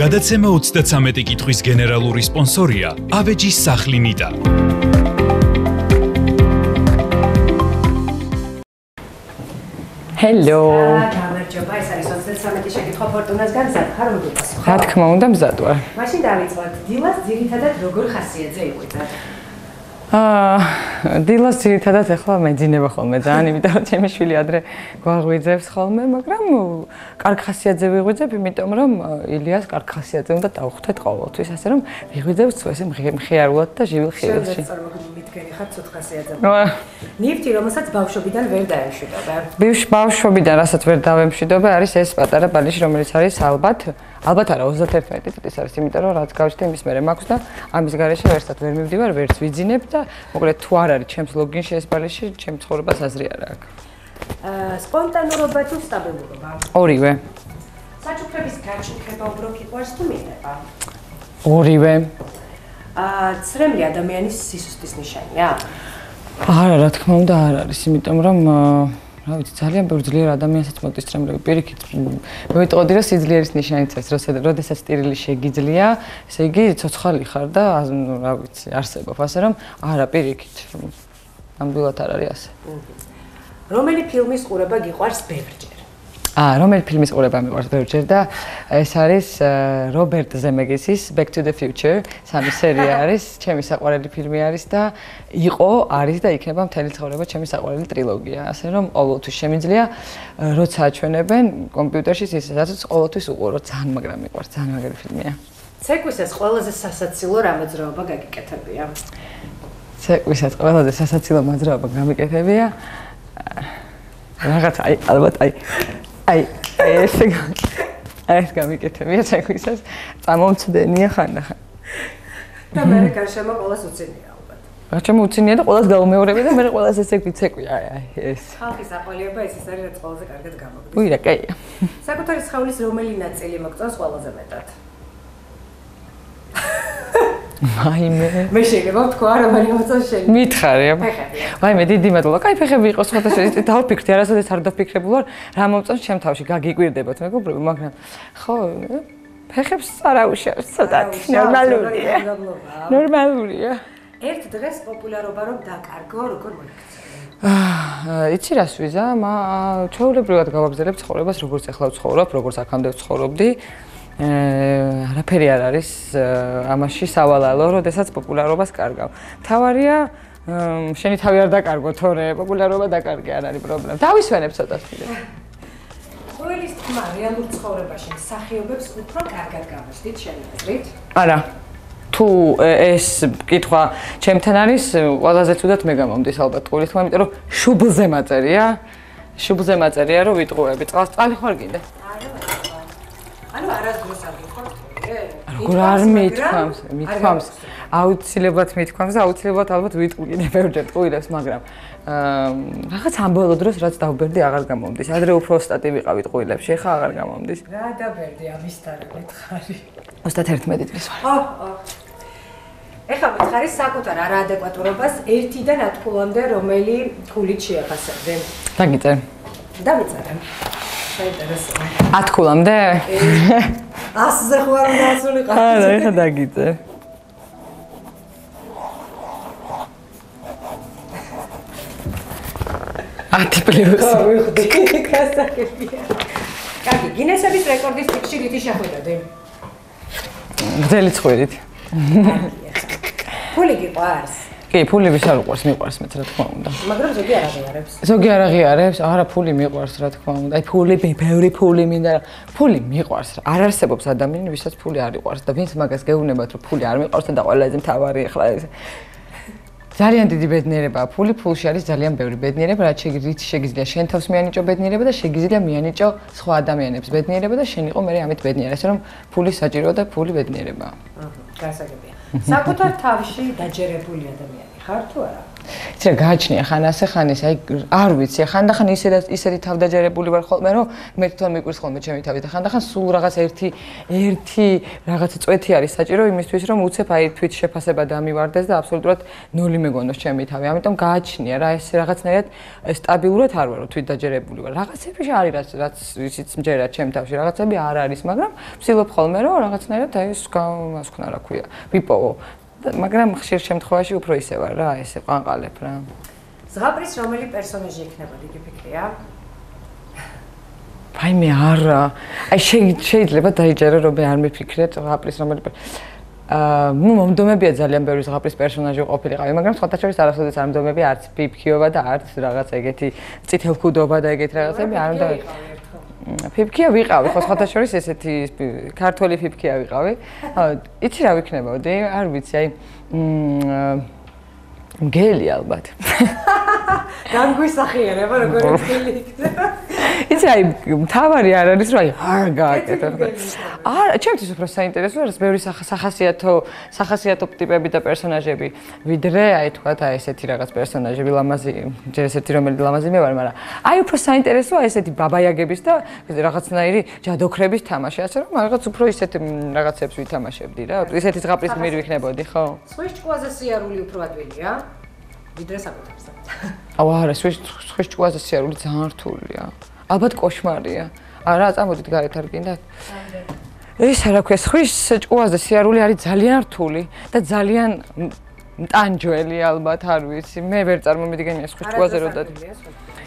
გადაცემა 33 კითხვის გენერალური სპონსორია AVEG-ის სახლი ნიდა. Hello. How დილას ძირითადად ახლა მეძინება ხოლმე ძალიან, იმიტომ რომ ჩემი შვილი ადრე გვაღვიძებს ხოლმე, მაგრამ კარგ ხასიათზე ვიღვიძებ, იმიტომ რომ ილიას კარგ ხასიათზე უნდა დავხვდეთ ყოველთვის, ასე რომ ვიღვიძებ წვეს მხიარულად და ჟივილ ხილებში. Მიდგენი ხარ ცოტ ხასიათზე. ნივთი, რომელსაც ბავშვობიდან ვერ დაემშვიდობა. ბავშვობიდან რასაც ვერ დავემშვიდობა, არის ეს პატარა ბალიში, რომელიც არის ალბათ არა 31 წლის არის, იმიტომ რომ რაც გავჩნდა იმის მერე მაქვს და ამის გარეშე ვერცად ვერ მივდივარ, ვერც ვიძინებ და მოკლედ თუ არ არის ჩემს ლოგინში ეს ბალეში, ჩემ ცხოვრებას აზრი არ აქვს. სპონტანურობა თუ სტაბილურობა? ორივე. საჩუქრების გაჩუქრება უფრო გიყვარს თუ მინება? ორივე. ცრემლი ადამიანის სისუსტის ნიშანია? არა, რა თქმა უნდა, არ არის, იმიტომ რომ რა ვიცი, ძალიან ბევრი ძლიერ ადამიანსაც მოდის ცრემლები, პირიქით. მე ვიტყოდი, რომ სიძლიერის ნიშანიც არის, როდესაც ტირილი შეგიძლია, ესე იგი, ცოცხალი ხარ და რა ვიცი, არსებობ, ასე რომ არა, პირიქით. ნამდვილად არ არის ასე. რომელი ფილმის ყურება გიყვარს ბევრჯერ? რომელი ფილმის ყურება მიყვარს ბევრჯერ და ეს არის რობერტ ზემეკისის Back to the Future, სამი სერია არის, ჩემი საყვარელი ფილმი არის და არის და იქნება მთელი ცხოვრება ჩემი საყვარელი ტრილოგია, ასე რომ ყოველთვის შემიძლია როცა აჩვენებენ კომპიუტერში, ისაც ყოველთვის უყურო, ძალიან მაგრამ მიყვარს, ძალიან მაგარი ფილმია. ცეკვისას ყველაზე სასაცილო რამოძრაობა გაგიკეთებია? ცეკვისას ყველაზე სასაცილო მოძრაობა გამიკეთებია. რაღაც ალბათ ეს გამიკეთებია ცეკვისას, წამომცდენია ხანდახან. და მე გარშემო ყველას უცინია ალბათ. გარშემო უცინია და ყველას გაუმეორები და მე ყველას ესე გვიცეკვი, ეს. ხალხის აყოლიება ეს არის, რაც ყველაზე კარგად გამოგვდის. უირა, კაია. საკუთარი სხეულის რომელი ნაწილი მოგწონს ყველაზე მეტად? მაიმე. მე შეიძლება ვთქვა, რომელი მოგწონს შენ? მითხარი, აბა. მაიმე დიდი მადლობა. კაი ფეხები იყოს სხვადასხვა, დავფიქრდი, არასოდეს არ დაფიქრებულა, რა მომწონს ჩემ თავში, გაგიკვირდებათ მეგობრები, მაგრამ ხო, ფეხებს არ აუშავს ცოტათი, ნორმალურია. ნორმალურია. ერთ დღეს პოპულარობა რომ დაკარგო, როგორ მოიქცევა? იცი რას ვიზა, ჩვეულებრივად გავაგრძელებ ცხოვრებას, როგორც ახლა ვცხოვრობ, როგორც აქამდე ვცხოვრობდი. არაფერი არ არის ამაში სავალალო, როდესაც პოპულარობას კარგავ. მთავარია შენი თავი არ დაკარგო, თორე პოპულარობა დაკარგე, არ არის პრობლემა. დავისვენებ ცოტა. ყოველის თმა რეალურ ცხოვრებაში მსახიობებს უფრო კარგად გამოსდით შენი აზრით? არა. თუ ეს კითხვა ჩემთან არის, ყველაზე ცუდად მე გამომდის ალბათ ყოველთვის, იმიტომ რომ შუბლზე მაწერია რომ ვიტყურები. წყალი ხარ კიდე? ანუ არასდროს არ გიყვარს? როგორ არ მითქვამს? აუცილებლად ალბათ ვიტყურინე ბევრჯერ ტყუილებს, მაგრამ რაღაც ამ ბოლო დროს რაც დავბერდი აღარ გამომდის. ადრე უფრო ოსტატი ვიყავი ტყუილებში, ახლა აღარ გამომდის. რა დავბერდი ამისთან მითხარი? 31 წლის ვარ. ოჰ. ეხლა მითხარი საკუთარ არაადეკვატურობას 1-დან 10-მდე რომელი ქულით შეაფასებდი? დავიწერე. საინტერესოა. 10-მდე? 100-ზე ხო არ უნდა ასულიყავ? არა, ეხლა დავიწერე. +. ხო, ვიხდი. გასაგებია. კარგი, გინესების რეკორდის წიგნში რითი შეხვედრდი? გრძელი ცხვირით. ფული გიყვარს? კი, ფული ვის არ უყვარს, მიყვარს მეც, რა თქმა უნდა. მაგრამ ზოგი არ აღიარებს. ზოგი არ აღიარებს, არა, ფული მიყვარს, რა თქმა უნდა. ბევრი ფული მინდა. ფული მიყვარს. არ არსებობს ადამიანი, ვისაც ფული არ იყვარს და ვინც მაგას გეუბნებათ, რომ ფული არ მიყვარს და ყველაზე მთავარი ახლა ეს. ძალიან დიდი ბედნიერებაა ფული, ფულში არის ძალიან ბევრი ბედნიერება, რაც შეგიძლია შენ თავს მიანიჭო ბედნიერება და შეგიძლია მიანიჭო სხვა ადამიანებს ბედნიერება და შენ იყო მერე ამით ბედნიერი, ასე რომ ფული საჭიროა და ფული ბედნიერებაა. გასაგებია. საკუთარ თავში დაჯერებული ადამიანი ხარ თუ არა? It's a gajni, Hanasahan is like Arwitz, Handahan is that is it have the Jerebuliver Holmero, Metomicus Homichavita, Handahan Suras Erti, Erti, Ragazzetia, Sajero, Mistress Romutsepai, Twitch Pasabadami, Vardes, the absolute Nulimegon of Chemitavitam Gajni, Rice Ragaznaret, Staburet Harbour, Twitter Jerebuliver, Ragazepi, that's its Jera Chemta, Ragazabiara, Magram, Silop Holmero, Ragaznaret, I used to come as Kunaraquia, Pipo. მაგრამ ხშირ შემთხვევაში უფრო ისევ არა, ესე ყანყალებ რა. ზღაპრის რომელი პერსონაჟი იქნება დიდი ფიქრია? აი მე არა. აი შეიძლება დაიჯერა რომ არ მიფიქრეთ ზღაპრის რომელი ну მომდომებია ძალიან ბევრი ზღაპრის პერსონაჟი ყოფილიყავი, მაგრამ სხვათაშორის არასოდეს არ მომდომები არც ფიფქიობა და არც რაღაც ეგეთი წითელხუდობა და ეგეთ რაღაცები არ მომდომები. Fifkia ვიყავი, ხო სხვათაშორის ესეთი ქართველი ფიფქია ვიყავი. Იცი რა ვიქნებოდი? არ ვიცი, აი მგელი ალბათ. განგვისახიერება როგორ მგელი იქნება. Იცი აი მთავარი არ არის რა, არ გააკეთებ. არა, ჩემთვის უფრო საინტერესო არის ბევრი სახასიათო ტიპები და პერსონაჟები, ვიდრე აი თქვა და ესეთი რაღაც პერსონაჟები, ლამაზი, ჯერ ესეთი რომელი ლამაზი მე ვარ, მაგრამ აი უფრო საინტერესოა ესეთი ბაბაიაგების და რაღაცნაირი ჯადოქრების თამაში, ასე რომ რაღაც უფრო ისეთ რაღაცებს ვითამაშებდი რა. ესეთი ზღაპრის მიერ ვიქნებოდი, ხო? ზღვის ჭკუაზე სიარული უფრო ადვილია, ვიდრე საკუთარზე. აუ არა, ზღვის ჭკუაზე სიარული ძალიან რთულია. Albert koshmaria. Ara წამოდით გაეთარგინდათ. ეს რა ქვია, ხვის ჭკუაზე სიარული არის ძალიან რთული და ძალიან მტანჯველი ალბათ, არ ვიცი. მე ვერ წარმოვიდგენია ხვის ჭკუაზე რო და.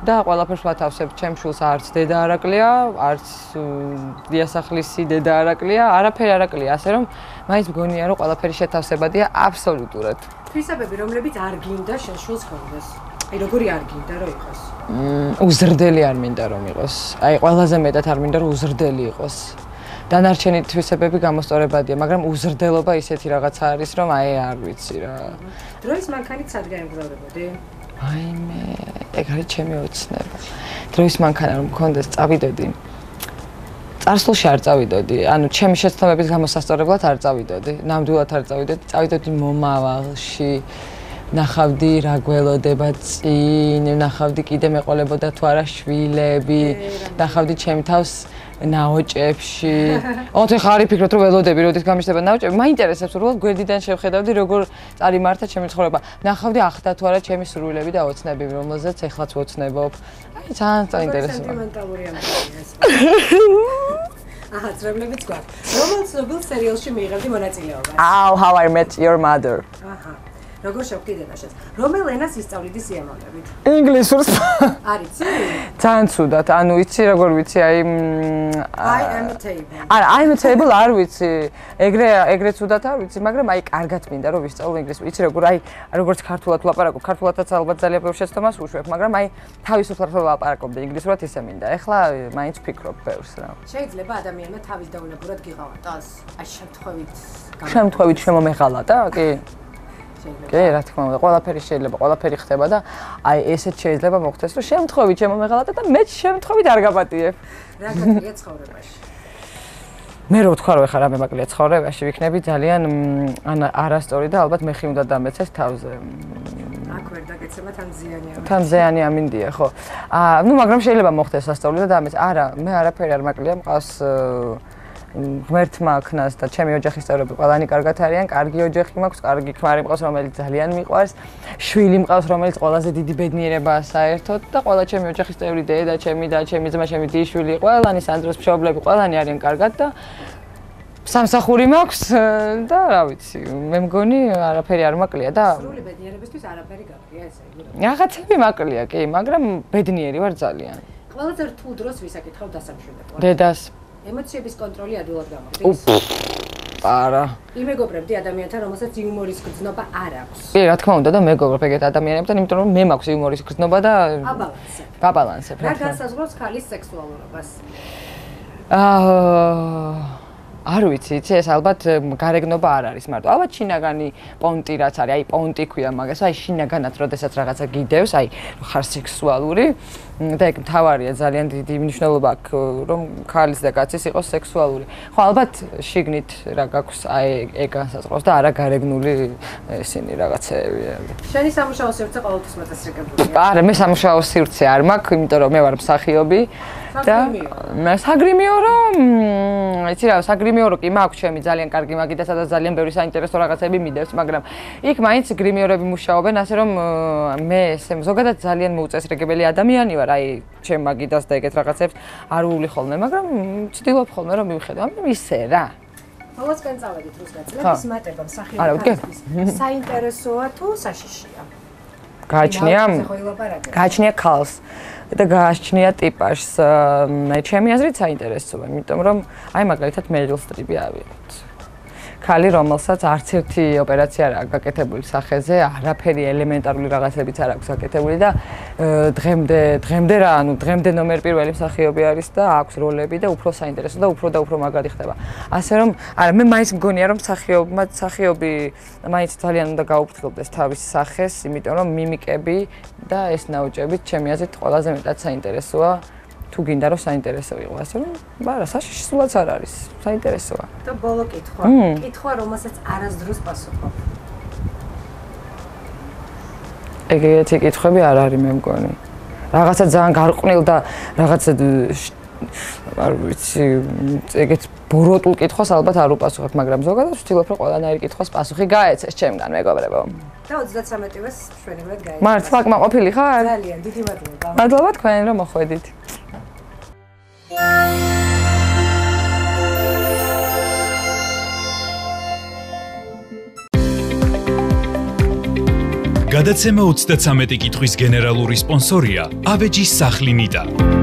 და ყველაფერს ვათავსებ ჩემ შულს არც დედა არ აკლია, არც დიასახლისი დედა არ აკლია, არაფერი არ აკლია, ასე რომ მაინც მგონია რომ ყველაფერი შეთავსებადია აბსოლუტურად. თვისებები რომლებიც არ გინდა შენ შულს გქონდეს. აი როგორი არ გინდა რომ იყოს? უზრდელი არ მინდა რომ იყოს. აი ყველაზე მეტად არ მინდა რომ უზრდელი იყოს. დანარჩენი თვისებები გამოსწორებადია, მაგრამ უზრდელობა ისეთი რაღაცა არის რომ აი არ ვიცი რა. დროის მანქანით სად გაემგზავრებოდი? აი მე ეგ არის ჩემი ოცნება. დროის მანქანა რომ მქონდეს წავიდოდი. წარსულში არ წავიდოდი, ანუ ჩემი შეცდომების გამოსასწორებლად არ წავიდოდი. ნამდვილად არ წავიდოდი, წავიდოდი მომავალში. ნახავდი რა გველოდება წინ, ნახავდი კიდე მეყოლებოდა თუ არა შვილები, ნახავდი ჩემ თავს ნაოჭებში. ოღონდ ეხლა არ ვიფიქროთ რომ ველოდები როდის გამიშდება ნაოჭები. მაინტერესებს უბრალოდ გვერდიდან შევხედავდი როგორ წარიმართა ჩემი ცხოვრება. ნახავდი ახდა თუ არა ჩემი სრულები და ოცნებები, რომელზეც ეხლაც ვოცნებობ. აი ძალიან საინტერესოა. სენტიმენტალური ამბავია ეს. აჰა, რომლებიც გვაქვს. რომელ ცნობილ სერიალში მიიღებდი მონაწილეობას? How I Met Your Mother. აჰა. როგორ შევკიდენა შენს? რომელ ენას ისწავლიდი სიამოვნებით? ინგლისურს. არ იცი? ძალიან ცუდად. ანუ იცი როგორ ვიცი, აი I am a table. არა, I am a table არ ვიცი. ეგრე ცუდად არ ვიცი, მაგრამ აი კარგად მინდა რომ ვისწავლო ინგლისური. იცი როგორ აი როგორც ქართულად ვლაპარაკობ, ქართულადაც ალბათ ძალიან ბევრ შეცდომას უშვებ, მაგრამ აი თავისუფლად რომ ვლაპარაკობდი ინგლისურად ისე მინდა. ეხლა მაინც ფიქრობ ბევრს რა. შეიძლება ადამიანმა თავის დაუნებურად გიღალატოს? აი შემთხვევით შემომეღალატა, კი? კი, რა თქმა უნდა, ყველაფერი შეიძლება, ყველაფერი ხდება და აი ესეც შეიძლება მოხდეს, რომ შემთხვევით შემომეღალატა და მე შემთხვევით არ გაბატიებ. რა გაკლია ცხოვრებაში? მე რო ვთქვა, რომ ეხლა რამე მაკლია ცხოვრებაში, ვიქნები ძალიან ან არასწორი და ალბათ მე ხი უნდა დამეცეს თავზე. აქ ვერ დაგეცემა თან ზიანი ამინდია. თან ზიანი ამინდია, ხო. ნუ მაგრამ შეიძლება მოხდეს სასწაული და დამეც. არა, მე არაფერი არ მაკლია, მყავს ღმერთმა ქნას და ჩემი ოჯახის წევრები ყველანი კარგად არიან, კარგი ოჯახი მაქვს, კარგი ქმარი მყავს, რომელიც ძალიან მიყვარს, შვილი მყავს, რომელიც ყველაზე დიდი ბედნიერებაა საერთოდ და ყველა ჩემი ოჯახის წევრი, დედა, ჩემი ძმა, ჩემი შვილი, ყველანი სანდროს მშობლები, ყველანი არიან კარგად და სამსახური მაქვს და რა ვიცი, მე მგონი არაფერი არ მაკლია და სრული ბედნიერებისთვის არაფერი გაკლია ესე იგი. რაღაცები მაკლია, კი, მაგრამ ბედნიერი ვარ ძალიან. ყველაზე რთულ დროს ვისაკითხავ დასამშვიდებლად? დედას. Ემოციების კონტროლი ადვილად გამოდის. არა. იმეგობრებდი ადამიანთან, რომელსაც იუმორის გრძნობა არ აქვს. კი, რა თქმა უნდა, და მეგობრობ ეგეთ ადამიანებთან, იმიტომ რომ მე მაქვს იუმორის გრძნობა და აბალანსებ. აბალანსებ. რა განსაზღვრავს ქალის სექსუალურობას? არ ვიცი, ეს ალბათ გარეგნობა არ არის მარტო. ალბათ შინაგანი პონტი რაც არის, აი პონტი ქვია მაგას, აი შინაგანად როდესაც რაღაცა გიდევს, აი ხარ სექსუალური და ეგ მთავარია ძალიან დიდი მნიშვნელობა აქვს, რომ ქალის და კაცის იყოს სექსუალური. ხო, ალბათ შიგნით რა გაქვს, აი ეგ განსაზღვრავს და არა გარეგნული ესენი რაღაცეები. შენი სამუშაო სივრცე ყოველთვის მოწესრიგებულია? არა, მე სამუშაო სივრცე არ მაქვს, იმიტომ რომ მე ვარ მსახიობი. და საგრიმიო რა, იცი რა, საგრიმიო კი მაქვს ჩემი ძალიან კარგი მაგი და სადაც ძალიან ბევრი საინტერესო რაღაცები მიდევს, მაგრამ იქ მაინც გრიმიორები მუშაობენ, ასე რომ მე ესე ზოგადად ძალიან მოუწესრიგებელი ადამიანი ვარ, აი ჩემ მაგიდას და ეგეთ რაღაცებს არ ვუვლი ხოლმე, მაგრამ ვცდილობ ხოლმე რომ მივხედო, ამიტომ ისე რა. ყოველასკენ წავედით რუსგაცილების მატება მსახიობ საინტერესოა თუ საშიშია? გააჩნია ქალს და გააჩნია ტიპაჟს. ჩემი აზრით საინტერესოა, იმიტომ რომ აი მაგალითად მერილ სტრიპი ავიღოთ. ქალი, რომელსაც არც ერთი ოპერაცია არ აქვს გაკეთებული სახეზე, არაფერი ელემენტარული რაღაცებიც არ აქვს გაკეთებული და დღემდე ნომერ პირველი მსახიობი არის და აქვს როლები და უფრო საინტერესო და უფრო მაგარი ხდება. ასე რომ, არა, მე მაინც მგონია რომ მსახიობი მაინც ძალიან უნდა გაუფრთხილდეს თავის სახეს, იმიტომ რომ მიმიკები და ეს ნაოჭებით ჩემი აზრით ყველაზე მეტად საინტერესოა. თუ გინდა რომ საინტერესო იყო, ასე რომ არა, საშიშულაც არ არის, საინტერესოა. და ბოლო კითხვა, რომელსაც არასდროს პასუხობ. ეგეთი კითხვები არ არის მე მგონი. რაღაცა ძალიან გარყვნილ და რაღაცა არ ვიცი, ეგეთ ბოროტულ კითხვას ალბათ არ უპასუხებ, მაგრამ ზოგადად ვცდილობ, რომ ყველანაირი კითხვას პასუხი გაეცეს ჩემგან, მეგობრებო. და 33-ს ჩვენებად გაიწყეს. მართლა კმაყოფილი ხარ? ძალიან, დიდი მადლობა. მადლობა თქვენ, რომ მოხვედით. Bye. გადაცემა 33 კითხვის გენერალური სპონსორია AVEG-ის სახლი ნიდა.